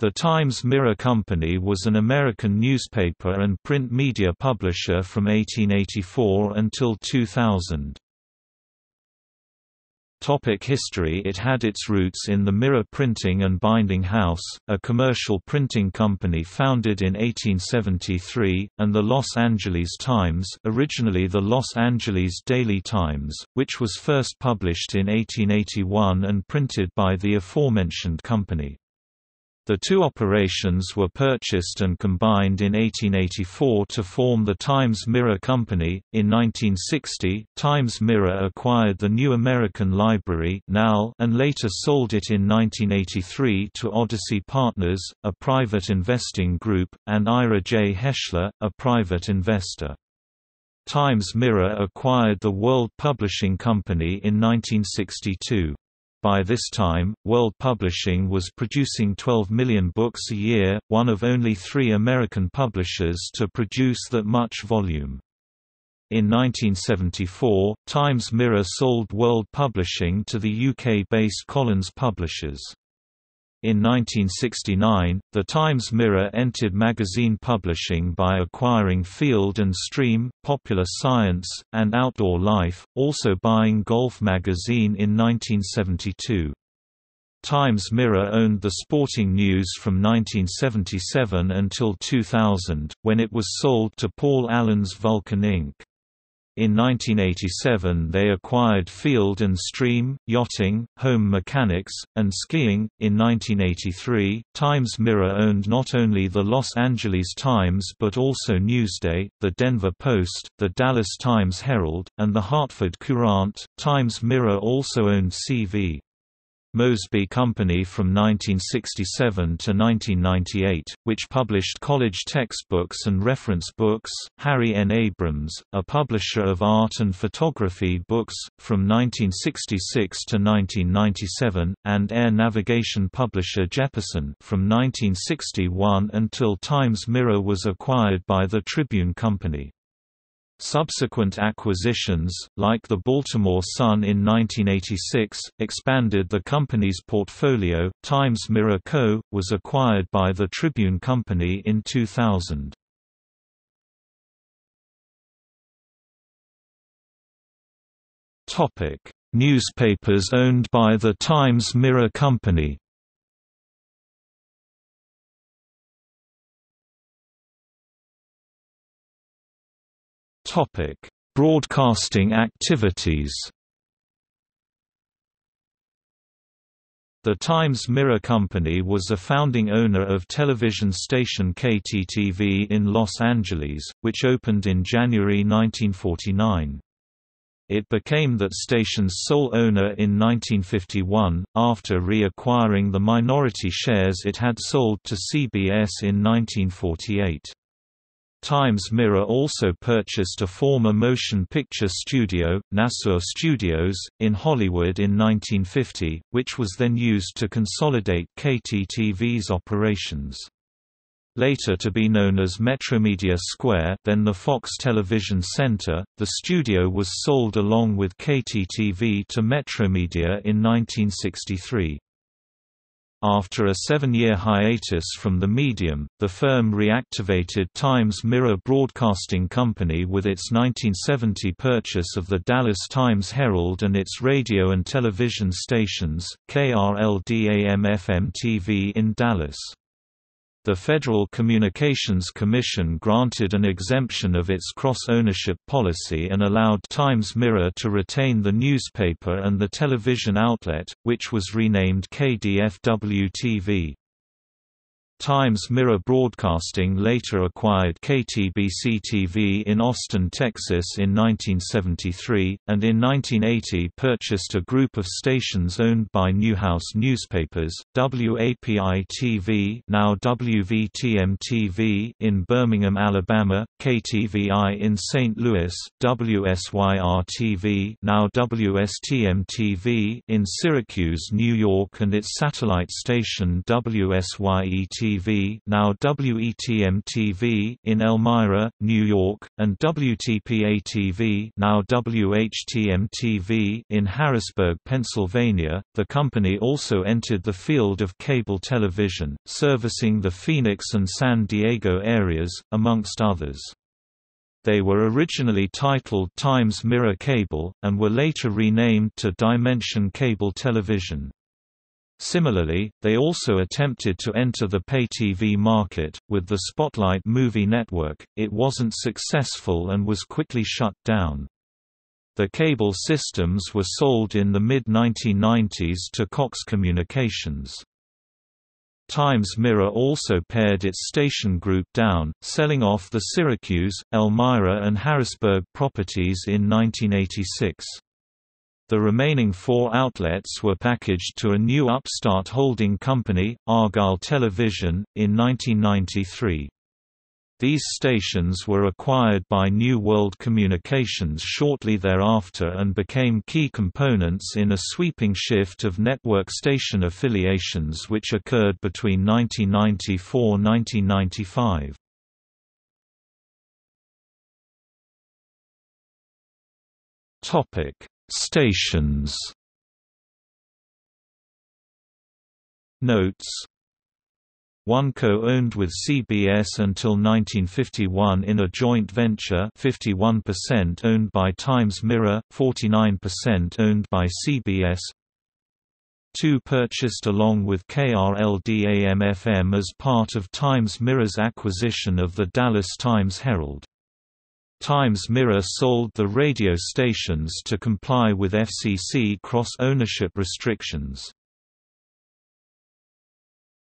The Times Mirror Company was an American newspaper and print media publisher from 1884 until 2000. History. It had its roots in the Mirror Printing and Binding House, a commercial printing company founded in 1873, and the Los Angeles Times, originally the Los Angeles Daily Times, which was first published in 1881 and printed by the aforementioned company. The two operations were purchased and combined in 1884 to form the Times Mirror Company. In 1960, Times Mirror acquired the New American Library and later sold it in 1983 to Odyssey Partners, a private investing group, and Ira J. Heschel, a private investor. Times Mirror acquired the World Publishing Company in 1962. By this time, World Publishing was producing 12 million books a year, one of only three American publishers to produce that much volume. In 1974, Times Mirror sold World Publishing to the UK-based Collins Publishers. In 1969, the Times Mirror entered magazine publishing by acquiring Field and Stream, Popular Science, and Outdoor Life, also buying Golf Magazine in 1972. Times Mirror owned the Sporting News from 1977 until 2000, when it was sold to Paul Allen's Vulcan Inc. In 1987 they acquired Field and Stream, Yachting, Home Mechanics, and Skiing. In 1983, Times Mirror owned not only the Los Angeles Times but also Newsday, the Denver Post, the Dallas Times Herald, and the Hartford Courant. Times Mirror also owned CV. Mosby Company from 1967 to 1998, which published college textbooks and reference books, Harry N. Abrams, a publisher of art and photography books, from 1966 to 1997, and air navigation publisher Jeppesen from 1961 until Times Mirror was acquired by the Tribune Company. Subsequent acquisitions, like the Baltimore Sun in 1986, expanded the company's portfolio. Times Mirror Co. was acquired by the Tribune Company in 2000. Topic: Newspapers owned by the Times Mirror Company. Broadcasting activities. The Times Mirror Company was a founding owner of television station KTTV in Los Angeles, which opened in January 1949. It became that station's sole owner in 1951, after reacquiring the minority shares it had sold to CBS in 1948. Times Mirror also purchased a former motion picture studio, Nassau Studios, in Hollywood in 1950, which was then used to consolidate KTTV's operations. Later to be known as Metromedia Square, then the Fox Television Center, the studio was sold along with KTTV to Metromedia in 1963. After a 7-year hiatus from the medium, the firm reactivated Times Mirror Broadcasting Company with its 1970 purchase of the Dallas Times Herald and its radio and television stations, KRLD AM/FM-TV in Dallas. The Federal Communications Commission granted an exemption of its cross-ownership policy and allowed Times Mirror to retain the newspaper and the television outlet, which was renamed KDFW-TV. Times Mirror Broadcasting later acquired KTBC-TV in Austin, Texas in 1973, and in 1980 purchased a group of stations owned by Newhouse Newspapers, WAPI-TV now WVTM-TV in Birmingham, Alabama, KTVI in St. Louis, WSYR-TV now WSTM-TV in Syracuse, New York, and its satellite station WSYE-TV. KTTV, now WETM-TV, in Elmira, New York, and WTPA-TV, now WHTM-TV, in Harrisburg, Pennsylvania. The company also entered the field of cable television, servicing the Phoenix and San Diego areas, amongst others. They were originally titled Times Mirror Cable, and were later renamed to Dimension Cable Television. Similarly, they also attempted to enter the pay TV market, with the Spotlight Movie Network. It wasn't successful and was quickly shut down. The cable systems were sold in the mid-1990s to Cox Communications. Times Mirror also pared its station group down, selling off the Syracuse, Elmira and Harrisburg properties in 1986. The remaining four outlets were packaged to a new upstart holding company, Argyle Television, in 1993. These stations were acquired by New World Communications shortly thereafter and became key components in a sweeping shift of network station affiliations which occurred between 1994–1995. Topic: Stations. Notes. One co-owned with CBS until 1951 in a joint venture, 51% owned by Times Mirror, 49% owned by CBS. Two purchased along with KRLD AM/FM as part of Times Mirror's acquisition of the Dallas Times Herald. Times Mirror sold the radio stations to comply with FCC cross-ownership restrictions.